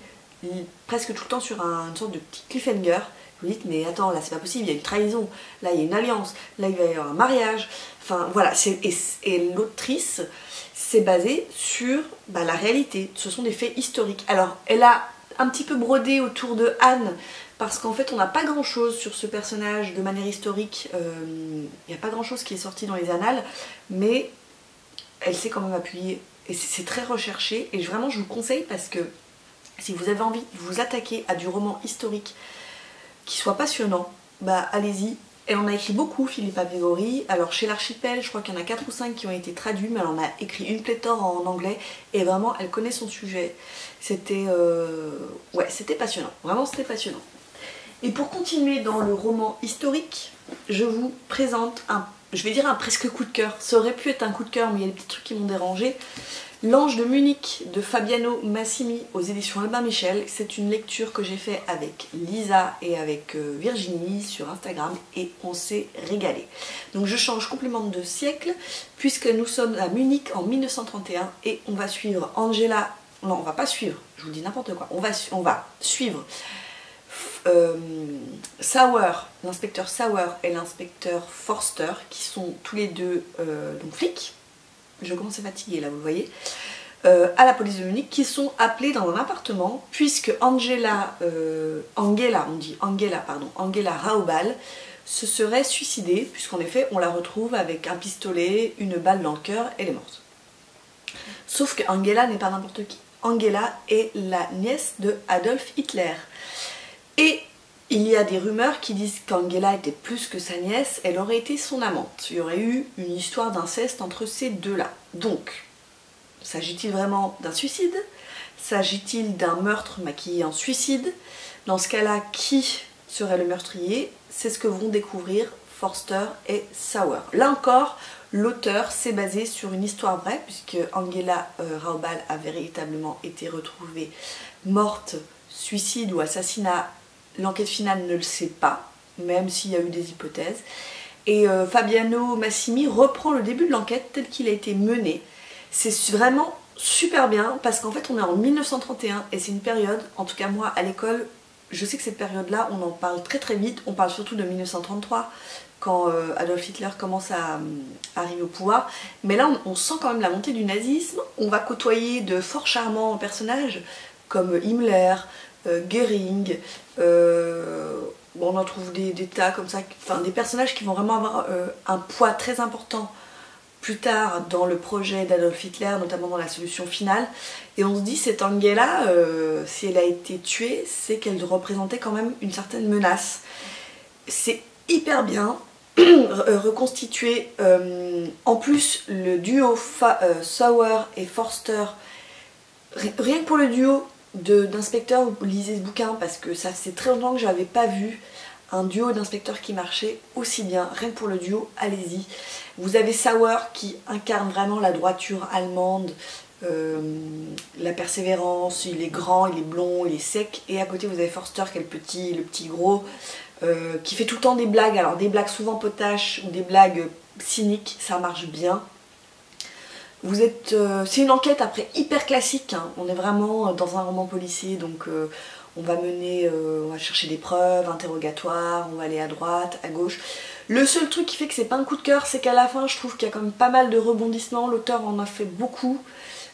presque tout le temps sur un, une sorte de petit cliffhanger. Vous dites, mais attends, là c'est pas possible, il y a une trahison, là il y a une alliance, là il va y avoir un mariage, enfin voilà. Et, et l'autrice s'est basée sur bah, la réalité, ce sont des faits historiques. Alors elle a un petit peu brodé autour de Anne, parce qu'en fait on n'a pas grand chose sur ce personnage de manière historique, il euh, n'y a pas grand chose qui est sorti dans les annales, mais elle s'est quand même appuyée, et c'est très recherché, et vraiment je vous conseille parce que si vous avez envie de vous attaquer à du roman historique, qui soit passionnant, bah allez-y. Elle en a écrit beaucoup, Philippa Grégory. Alors chez l'Archipel, je crois qu'il y en a quatre ou cinq qui ont été traduits, mais elle en a écrit une pléthore en anglais, et vraiment, elle connaît son sujet. C'était... Euh... Ouais, c'était passionnant. Vraiment, c'était passionnant. Et pour continuer dans le roman historique, je vous présente un... Je vais dire un presque coup de cœur. Ça aurait pu être un coup de cœur, mais il y a des petits trucs qui m'ont dérangé. L'Ange de Munich de Fabiano Massimi aux éditions Albin Michel, c'est une lecture que j'ai faite avec Lisa et avec Virginie sur Instagram et on s'est régalé. Donc je change complètement de siècle puisque nous sommes à Munich en mille neuf cent trente et un et on va suivre Angela... Non, on va pas suivre, je vous dis n'importe quoi. On va, on va suivre euh, Sauer, l'inspecteur Sauer et l'inspecteur Forster qui sont tous les deux euh, donc flics. Je commence à fatiguer là, vous le voyez, euh, à la police de Munich, qui sont appelés dans un appartement, puisque Angela, euh, Angela, on dit Angela, pardon, Angela Raubal se serait suicidée, puisqu'en effet, on la retrouve avec un pistolet, une balle dans le cœur, elle est morte. Sauf que Angela n'est pas n'importe qui. Angela est la nièce de Adolf Hitler. Et il y a des rumeurs qui disent qu'Angela était plus que sa nièce, elle aurait été son amante. Il y aurait eu une histoire d'inceste entre ces deux-là. Donc, s'agit-il vraiment d'un suicide? S'agit-il d'un meurtre maquillé en suicide? Dans ce cas-là, qui serait le meurtrier? C'est ce que vont découvrir Forster et Sauer. Là encore, l'auteur s'est basé sur une histoire vraie, puisque Angela euh, Raubal a véritablement été retrouvée morte, suicide ou assassinat. L'enquête finale ne le sait pas, même s'il y a eu des hypothèses. Et euh, Fabiano Massimi reprend le début de l'enquête tel qu'il a été mené. C'est vraiment super bien parce qu'en fait on est en mille neuf cent trente et un et c'est une période, en tout cas moi à l'école, je sais que cette période-là on en parle très très vite, on parle surtout de mille neuf cent trente-trois quand euh, Adolf Hitler commence à euh, arriver au pouvoir, mais là on, on sent quand même la montée du nazisme, on va côtoyer de fort charmants personnages comme Himmler, euh, Goering, euh, on en trouve des, des tas comme ça, enfin des personnages qui vont vraiment avoir euh, un poids très important plus tard dans le projet d'Adolf Hitler, notamment dans la solution finale, et on se dit cette Angela, euh, si elle a été tuée, c'est qu'elle représentait quand même une certaine menace. C'est hyper bien reconstitué, euh, en plus le duo euh, Sauer et Forster, rien que pour le duo d'inspecteurs, vous lisez ce bouquin parce que ça c'est très longtemps que je n'avais pas vu un duo d'inspecteurs qui marchait aussi bien, rien que pour le duo, allez-y. Vous avez Sauer qui incarne vraiment la droiture allemande, euh, la persévérance, il est grand, il est blond, il est sec, et à côté vous avez Forster qui est le petit, le petit gros, euh, qui fait tout le temps des blagues, alors des blagues souvent potaches ou des blagues cyniques, ça marche bien. Vous êtes, euh, c'est une enquête après hyper classique, hein. On est vraiment dans un roman policier, donc euh, on va mener, euh, on va chercher des preuves, interrogatoire, on va aller à droite, à gauche. Le seul truc qui fait que c'est pas un coup de cœur, c'est qu'à la fin je trouve qu'il y a quand même pas mal de rebondissements, l'auteur en a fait beaucoup,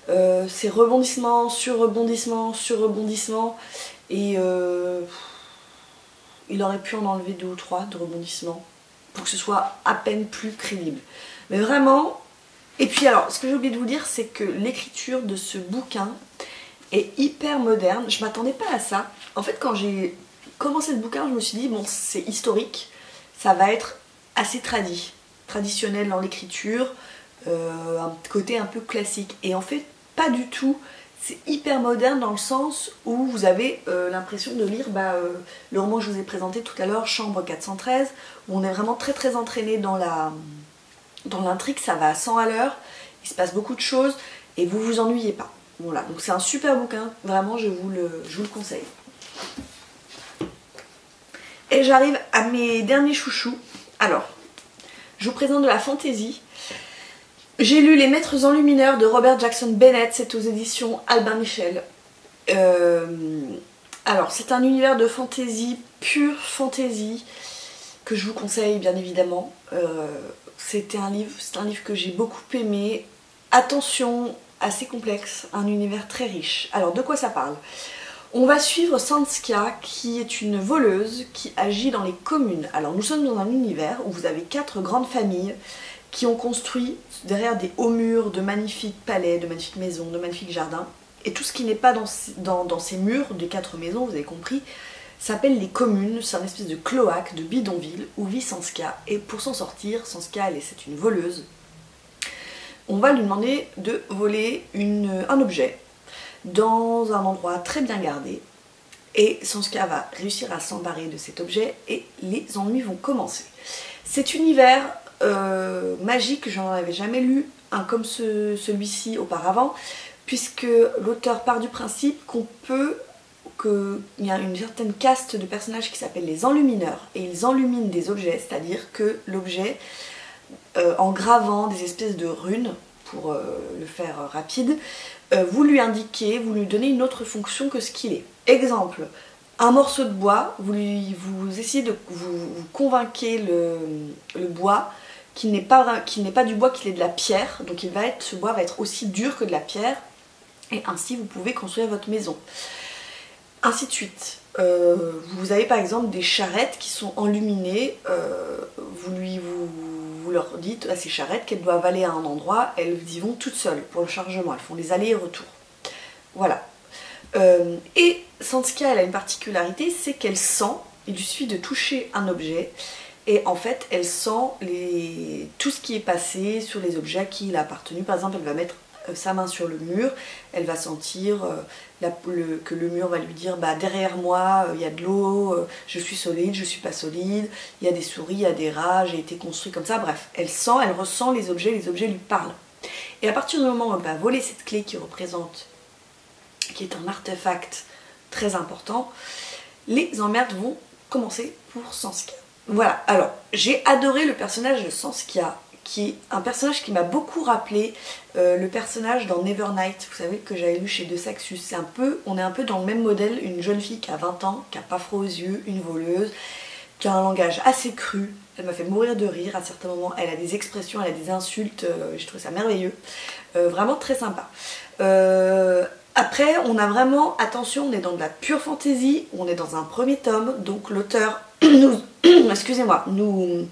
euh, c'est rebondissement sur rebondissement sur rebondissement, et euh, il aurait pu en enlever deux ou trois de rebondissements, pour que ce soit à peine plus crédible. Mais vraiment... Et puis alors, ce que j'ai oublié de vous dire, c'est que l'écriture de ce bouquin est hyper moderne. Je m'attendais pas à ça. En fait, quand j'ai commencé le bouquin, je me suis dit, bon, c'est historique, ça va être assez tradi, traditionnel dans l'écriture, euh, un côté un peu classique. Et en fait, pas du tout. C'est hyper moderne dans le sens où vous avez euh, l'impression de lire bah, euh, le roman que je vous ai présenté tout à l'heure, Chambre quatre cent treize, où on est vraiment très très entraîné dans la... Dans l'intrigue, ça va à cent à l'heure, il se passe beaucoup de choses et vous vous ennuyez pas. Voilà, donc c'est un super bouquin, vraiment je vous le, je vous le conseille. Et j'arrive à mes derniers chouchous. Alors, je vous présente de la fantaisie. J'ai lu Les Maîtres enlumineurs de Robert Jackson Bennett, c'est aux éditions Albin Michel. Euh, alors, c'est un univers de fantaisie, pure fantaisie, que je vous conseille bien évidemment. Euh, C'était un livre, c'est un livre que j'ai beaucoup aimé. Attention, assez complexe, un univers très riche. Alors de quoi ça parle? On va suivre Sanska qui est une voleuse qui agit dans les communes. Alors nous sommes dans un univers où vous avez quatre grandes familles qui ont construit derrière des hauts murs de magnifiques palais, de magnifiques maisons, de magnifiques jardins. Et tout ce qui n'est pas dans, dans, dans ces murs des quatre maisons, vous avez compris, s'appelle les communes, c'est un espèce de cloaque, de bidonville où vit Sanska. Et pour s'en sortir, Sanska, elle, c'est une voleuse. On va lui demander de voler une, un objet dans un endroit très bien gardé. Et Sanska va réussir à s'embarrer de cet objet et les ennuis vont commencer. Cet univers euh, magique, je n'en avais jamais lu un hein, comme ce, celui-ci auparavant, puisque l'auteur part du principe qu'on peut... qu'il y a une certaine caste de personnages qui s'appellent les enlumineurs, et ils enluminent des objets, c'est-à-dire que l'objet, euh, en gravant des espèces de runes, pour euh, le faire euh, rapide, euh, vous lui indiquez, vous lui donnez une autre fonction que ce qu'il est. Exemple, un morceau de bois, vous, lui, vous essayez de vous, vous convainquez le, le bois qu'il n'est pas, qu'il n'est pas du bois, qu'il est de la pierre, donc il va être, ce bois va être aussi dur que de la pierre, et ainsi vous pouvez construire votre maison. Ainsi de suite. Euh, vous avez par exemple des charrettes qui sont enluminées, euh, vous, lui, vous, vous leur dites à ces charrettes qu'elles doivent aller à un endroit, elles y vont toutes seules pour le chargement, elles font les allers et retours. Voilà. Euh, et Sanska, elle a une particularité, c'est qu'elle sent, il lui suffit de toucher un objet, et en fait elle sent les... tout ce qui est passé sur les objets à qui il a appartenu. Par exemple, elle va mettre sa main sur le mur, elle va sentir euh, la, le, que le mur va lui dire bah, derrière moi il euh, y a de l'eau, euh, je suis solide, je suis pas solide, il y a des souris, il y a des rats, j'ai été construit comme ça, bref, elle sent, elle ressent les objets, les objets lui parlent. Et à partir du moment où elle va voler cette clé qui représente, qui est un artefact très important, les emmerdes vont commencer pour Sanska. Voilà, alors j'ai adoré le personnage de Sanska, qui est un personnage qui m'a beaucoup rappelé euh, le personnage dans Nevernight, vous savez, que j'avais lu chez De Saxus. C'est un peu, on est un peu dans le même modèle, une jeune fille qui a vingt ans, qui a pas froid aux yeux, une voleuse, qui a un langage assez cru. Elle m'a fait mourir de rire à certains moments, elle a des expressions, elle a des insultes, euh, je trouve ça merveilleux, euh, vraiment très sympa. Euh... Après, on a vraiment, attention, on est dans de la pure fantaisie, on est dans un premier tome, donc l'auteur nous, excusez-moi, nous,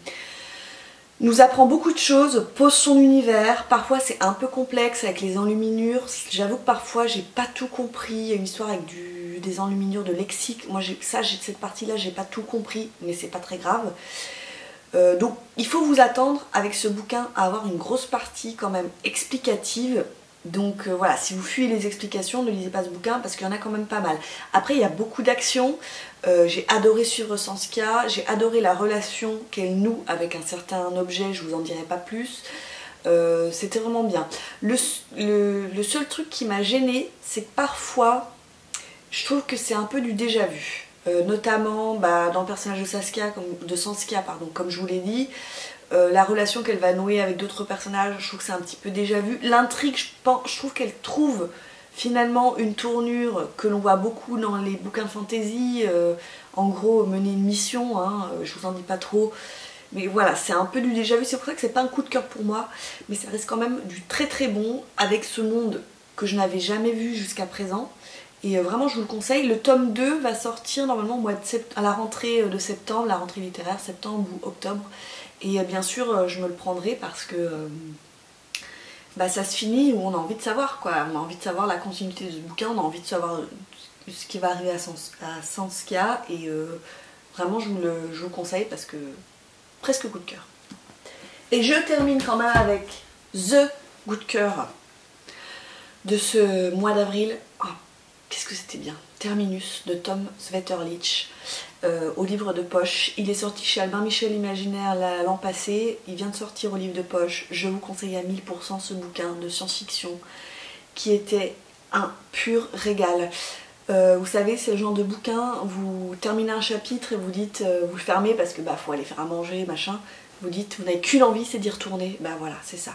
nous apprend beaucoup de choses, pose son univers, parfois c'est un peu complexe avec les enluminures, j'avoue que parfois j'ai pas tout compris, il y a une histoire avec du, des enluminures de lexique, moi ça, cette partie-là, j'ai pas tout compris, mais c'est pas très grave. Euh, donc il faut vous attendre avec ce bouquin à avoir une grosse partie quand même explicative. Donc euh, voilà, si vous fuyez les explications, ne lisez pas ce bouquin parce qu'il y en a quand même pas mal. Après, il y a beaucoup d'actions. Euh, j'ai adoré suivre Sanska, j'ai adoré la relation qu'elle noue avec un certain objet, je vous en dirai pas plus. Euh, C'était vraiment bien. Le, le, le seul truc qui m'a gênée, c'est que parfois, je trouve que c'est un peu du déjà vu. Euh, notamment bah, dans le personnage de Sanska, comme, de Sanska, pardon, comme je vous l'ai dit. Euh, la relation qu'elle va nouer avec d'autres personnages, je trouve que c'est un petit peu déjà vu. L'intrigue, je, je trouve qu'elle trouve finalement une tournure que l'on voit beaucoup dans les bouquins de fantasy. Euh, en gros, mener une mission, hein, je vous en dis pas trop. Mais voilà, c'est un peu du déjà vu, c'est pour ça que c'est pas un coup de cœur pour moi. Mais ça reste quand même du très très bon avec ce monde que je n'avais jamais vu jusqu'à présent. Et vraiment, je vous le conseille. Le tome deux va sortir normalement au mois de sept... à la rentrée de septembre, la rentrée littéraire, septembre ou octobre. Et bien sûr, je me le prendrai parce que euh, bah, ça se finit où on a envie de savoir, quoi. On a envie de savoir la continuité de ce bouquin, on a envie de savoir ce qui va arriver à, Sans... à Sanska. Et euh, vraiment, je vous, le... je vous le conseille parce que presque coup de cœur. Et je termine quand même avec The Coup de cœur de ce mois d'avril. Oh. Qu'est-ce que c'était bien, Terminus de Tom Svetterlich, euh, au livre de poche. Il est sorti chez Albin Michel Imaginaire l'an passé, il vient de sortir au livre de poche. Je vous conseille à mille pour cent ce bouquin de science-fiction qui était un pur régal. Euh, vous savez, c'est le genre de bouquin, vous terminez un chapitre et vous dites, euh, vous le fermez parce que bah faut aller faire à manger, machin. Vous dites, vous n'avez qu'une envie, c'est d'y retourner. Bah voilà, c'est ça.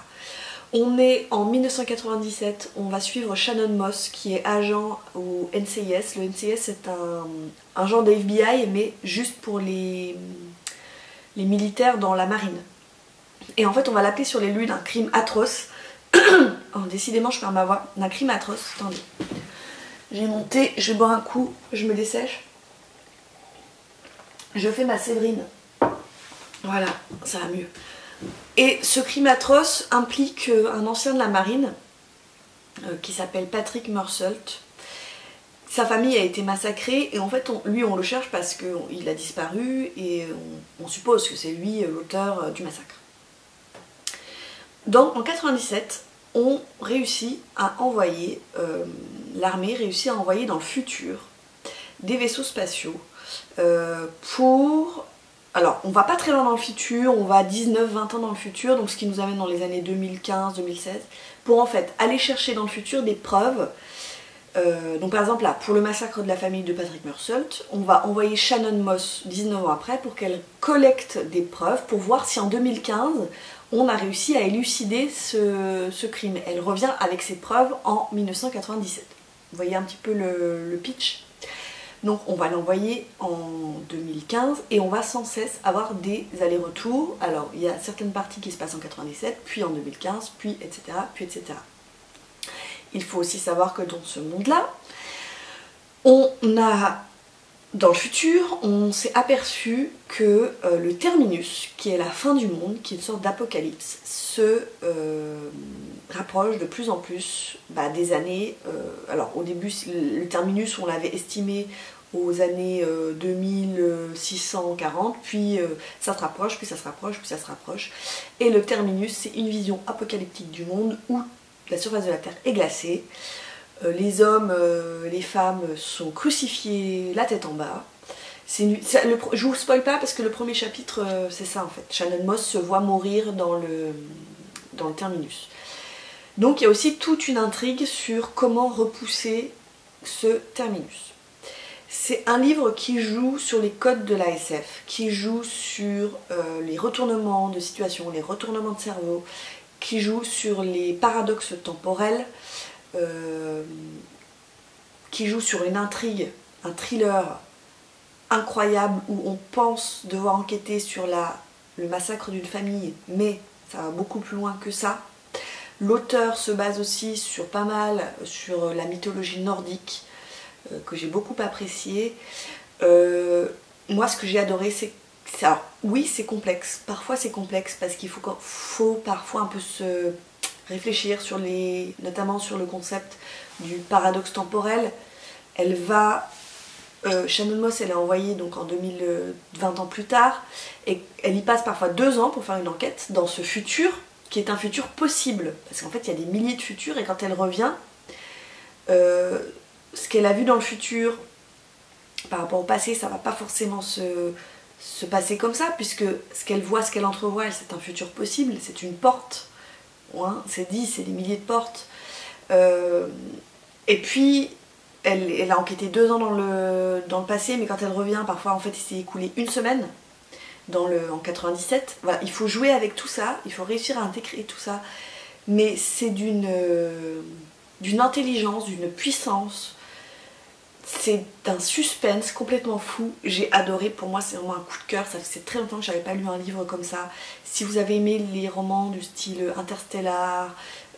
On est en mille neuf cent quatre-vingt-dix-sept, on va suivre Shannon Moss qui est agent au N C I S. Le N C I S c'est un, un genre de F B I mais juste pour les, les militaires dans la marine. Et en fait on va l'appeler sur les lieux d'un crime atroce. Oh, décidément je perds ma voix. D'un crime atroce, attendez. J'ai mon thé, je bois un coup, je me dessèche. Je fais ma Séverine. Voilà, ça va mieux. Et ce crime atroce implique un ancien de la marine euh, qui s'appelle Patrick Mersault. Sa famille a été massacrée et en fait on, lui on le cherche parce qu'il a disparu et on, on suppose que c'est lui l'auteur du massacre. Donc en quatre-vingt-dix-sept on réussit à envoyer, euh, l'armée réussit à envoyer dans le futur des vaisseaux spatiaux euh, pour... Alors, on va pas très loin dans le futur, on va à dix-neuf vingt ans dans le futur, donc ce qui nous amène dans les années deux mille quinze deux mille seize, pour en fait aller chercher dans le futur des preuves. Euh, donc par exemple là, pour le massacre de la famille de Patrick Mersault, on va envoyer Shannon Moss dix-neuf ans après pour qu'elle collecte des preuves, pour voir si en deux mille quinze, on a réussi à élucider ce, ce crime. Elle revient avec ses preuves en mille neuf cent quatre-vingt-dix-sept. Vous voyez un petit peu le, le pitch ? Donc on va l'envoyer en deux mille quinze et on va sans cesse avoir des allers-retours. Alors il y a certaines parties qui se passent en quatre-vingt-dix-sept, puis en deux mille quinze, puis et cetera, puis et cetera. Il faut aussi savoir que dans ce monde-là, on a, dans le futur, on s'est aperçu que euh, le Terminus, qui est la fin du monde, qui est une sorte d'apocalypse, se euh, rapproche de plus en plus bah, des années... Euh, alors au début, le Terminus, on l'avait estimé aux années euh, deux mille six cent quarante, puis euh, ça se rapproche, puis ça se rapproche, puis ça se rapproche. Et le Terminus, c'est une vision apocalyptique du monde où la surface de la Terre est glacée. Les hommes, les femmes sont crucifiés la tête en bas. Ça, le, je vous spoil pas parce que le premier chapitre, c'est ça en fait. Shannon Moss se voit mourir dans le, dans le Terminus. Donc il y a aussi toute une intrigue sur comment repousser ce Terminus. C'est un livre qui joue sur les codes de la S F, qui joue sur euh, les retournements de situation, les retournements de cerveau, qui joue sur les paradoxes temporels, euh, qui joue sur une intrigue, un thriller incroyable où on pense devoir enquêter sur la, le massacre d'une famille, mais ça va beaucoup plus loin que ça. L'auteur se base aussi sur pas mal, sur la mythologie nordique, euh, que j'ai beaucoup appréciée. Euh, moi, ce que j'ai adoré, c'est... Alors, oui, c'est complexe. Parfois, c'est complexe parce qu'il faut, faut parfois un peu se réfléchir, sur les, notamment sur le concept du paradoxe temporel. Elle va... Euh, Shannon Moss, elle a envoyé donc en deux mille vingt ans plus tard, et elle y passe parfois deux ans pour faire une enquête dans ce futur, qui est un futur possible, parce qu'en fait il y a des milliers de futurs, et quand elle revient, euh, ce qu'elle a vu dans le futur par rapport au passé, ça va pas forcément se, se passer comme ça, puisque ce qu'elle voit, ce qu'elle entrevoit, c'est un futur possible, c'est une porte, hein, c'est dit, c'est des milliers de portes, euh, et puis... Elle, elle a enquêté deux ans dans le, dans le passé, mais quand elle revient, parfois, en fait, il s'est écoulé une semaine dans le, en quatre-vingt-dix-sept. Voilà, il faut jouer avec tout ça, il faut réussir à intégrer tout ça. Mais c'est d'une euh, d'une intelligence, d'une puissance, c'est d'un suspense complètement fou. J'ai adoré, pour moi, c'est vraiment un coup de cœur. Ça faisait très longtemps que je n'avais pas lu un livre comme ça. Si vous avez aimé les romans du style Interstellar...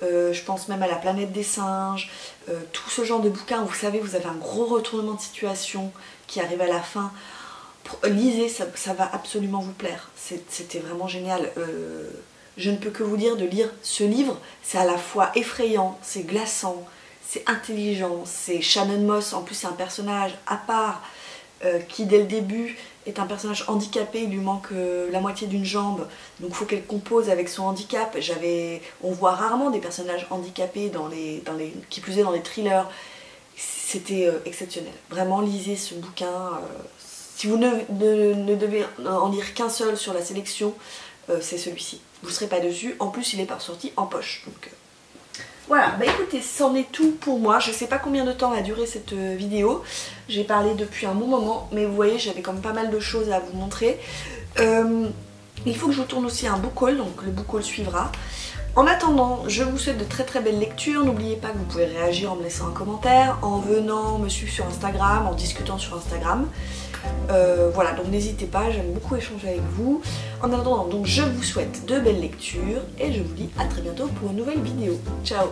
Euh, je pense même à La planète des singes, euh, tout ce genre de bouquins où vous savez vous avez un gros retournement de situation qui arrive à la fin. Pour, lisez, ça, ça va absolument vous plaire, c'était vraiment génial. Euh, je ne peux que vous dire de lire ce livre, c'est à la fois effrayant, c'est glaçant, c'est intelligent, c'est Shannon Moss, en plus c'est un personnage à part euh, qui dès le début est un personnage handicapé, il lui manque euh, la moitié d'une jambe, donc il faut qu'elle compose avec son handicap. J'avais, on voit rarement des personnages handicapés, dans les, dans les, qui plus est dans les thrillers. C'était euh, exceptionnel. Vraiment, lisez ce bouquin. Euh, si vous ne, ne, ne devez en lire qu'un seul sur la sélection, euh, c'est celui-ci. Vous ne serez pas dessus. En plus, il est sorti en poche. Donc, euh... Voilà, bah écoutez, c'en est tout pour moi. Je sais pas combien de temps va durer cette vidéo. J'ai parlé depuis un bon moment, mais vous voyez, j'avais quand même pas mal de choses à vous montrer. Euh, il faut que je vous tourne aussi un book haul, donc le book haul suivra. En attendant, je vous souhaite de très très belles lectures. N'oubliez pas que vous pouvez réagir en me laissant un commentaire, en venant me suivre sur Instagram, en discutant sur Instagram. Euh, voilà, donc n'hésitez pas, j'aime beaucoup échanger avec vous. En attendant, donc je vous souhaite de belles lectures et je vous dis à très bientôt pour une nouvelle vidéo. Ciao!